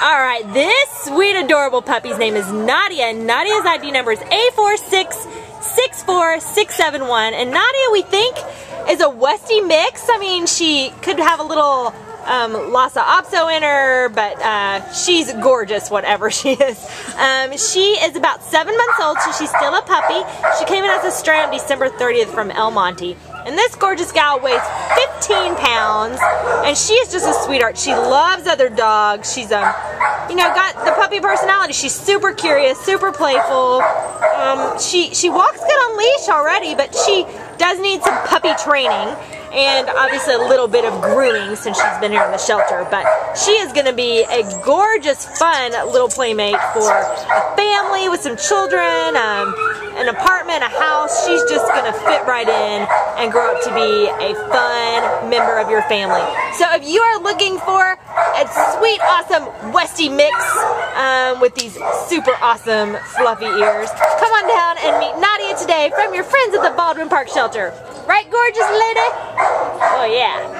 Alright, this sweet adorable puppy's name is Nadia, and Nadia's ID number is A4664671, and Nadia, we think, is a Westie mix. I mean, she could have a little Lhasa Apso in her, but she's gorgeous, whatever she is. She is about 7 months old, so she's still a puppy. She came in as a stray on December 30th from El Monte. And this gorgeous gal weighs 15 pounds, and she's just a sweetheart. She loves other dogs. She's, you know, got the puppy personality. She's super curious, super playful. She walks good on leash already, but she does need some puppy training and obviously a little bit of grooming since she's been here in the shelter. But she is going to be a gorgeous, fun little playmate for a family with some children, an apartment, a house. She's just going to fit right in and grow up to be a fun member of your family. So if you are looking for a sweet, awesome Westie mix with these super awesome fluffy ears, come on down and meet Nadia today from your friends at the Baldwin Park Shelter. Right, gorgeous lady? Oh yeah.